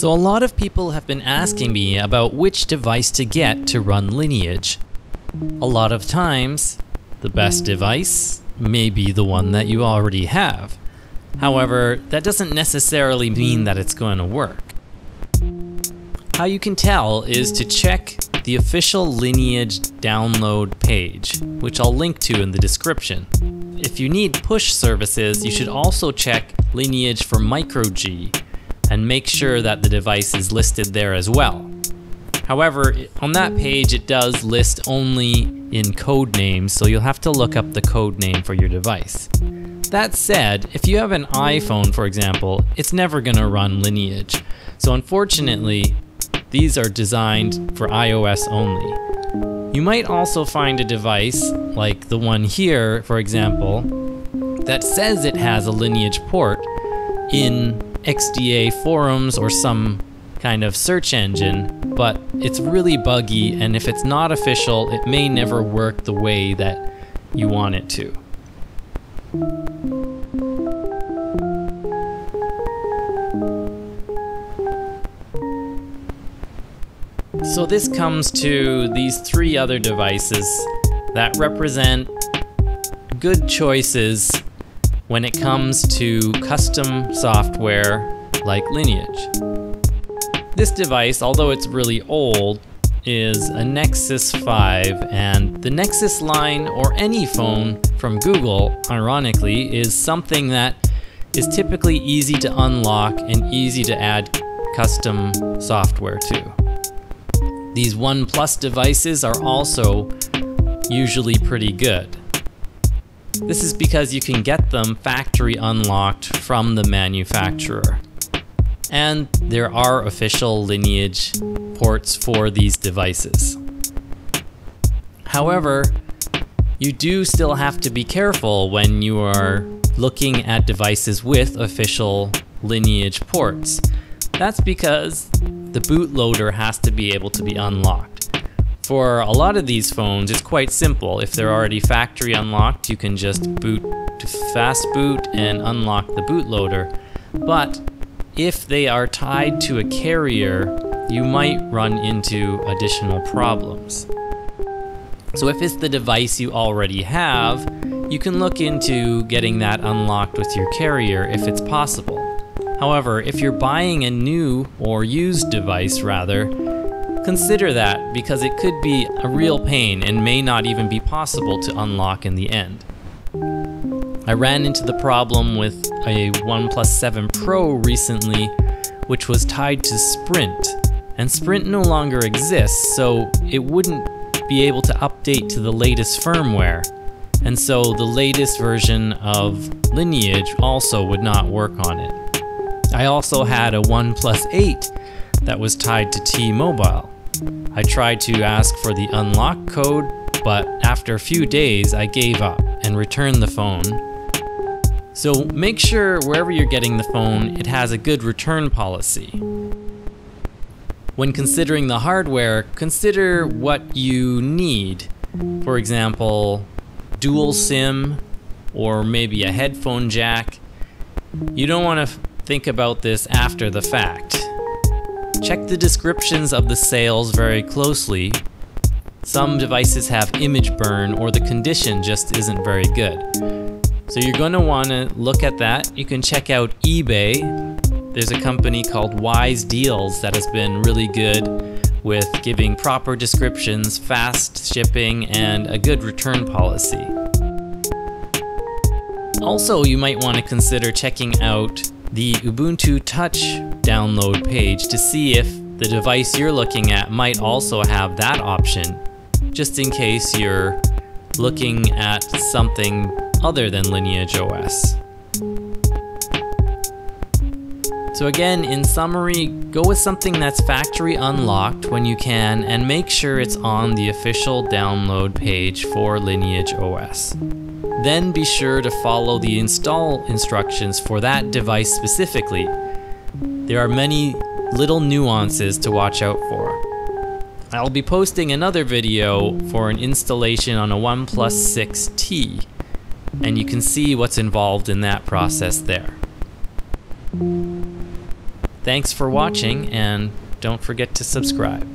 So a lot of people have been asking me about which device to get to run Lineage. A lot of times, the best device may be the one that you already have. However, that doesn't necessarily mean that it's going to work. How you can tell is to check the official Lineage download page, which I'll link to in the description. If you need push services, you should also check Lineage for MicroG, and make sure that the device is listed there as well. However, on that page it does list only in code names, so you'll have to look up the code name for your device. That said, if you have an iPhone, for example, it's never gonna run Lineage. So unfortunately, these are designed for iOS only. You might also find a device, like the one here, for example, that says it has a Lineage port in XDA forums or some kind of search engine, but it's really buggy, and if it's not official, it may never work the way that you want it to. So this comes to these three other devices that represent good choices when it comes to custom software like Lineage. This device, although it's really old, is a Nexus 5, and the Nexus line, or any phone from Google, ironically, is something that is typically easy to unlock and easy to add custom software to. These OnePlus devices are also usually pretty good. This is because you can get them factory unlocked from the manufacturer. And there are official Lineage ports for these devices. However, you do still have to be careful when you are looking at devices with official Lineage ports. That's because the bootloader has to be able to be unlocked. For a lot of these phones, it's quite simple. If they're already factory unlocked, you can just boot to fastboot and unlock the bootloader. But if they are tied to a carrier, you might run into additional problems. So if it's the device you already have, you can look into getting that unlocked with your carrier if it's possible. However, if you're buying a new or used device rather, consider that, because it could be a real pain and may not even be possible to unlock in the end. I ran into the problem with a OnePlus 7 Pro recently, which was tied to Sprint, and Sprint no longer exists, so it wouldn't be able to update to the latest firmware, and so the latest version of Lineage also would not work on it. I also had a OnePlus 8 that was tied to T-Mobile. I tried to ask for the unlock code, but after a few days I gave up and returned the phone. So make sure wherever you're getting the phone, it has a good return policy. When considering the hardware, consider what you need. For example, dual SIM or maybe a headphone jack. You don't want to think about this after the fact. Check the descriptions of the sales very closely. Some devices have image burn, or the condition just isn't very good. So you're going to want to look at that. You can check out eBay. There's a company called Wise Deals that has been really good with giving proper descriptions, fast shipping, and a good return policy. Also, you might want to consider checking out the Ubuntu Touch download page to see if the device you're looking at might also have that option, just in case you're looking at something other than Lineage OS. So again, in summary, go with something that's factory unlocked when you can, and make sure it's on the official download page for Lineage OS. Then be sure to follow the install instructions for that device specifically. There are many little nuances to watch out for. I'll be posting another video for an installation on a OnePlus 6T, and you can see what's involved in that process there. Thanks for watching, and don't forget to subscribe.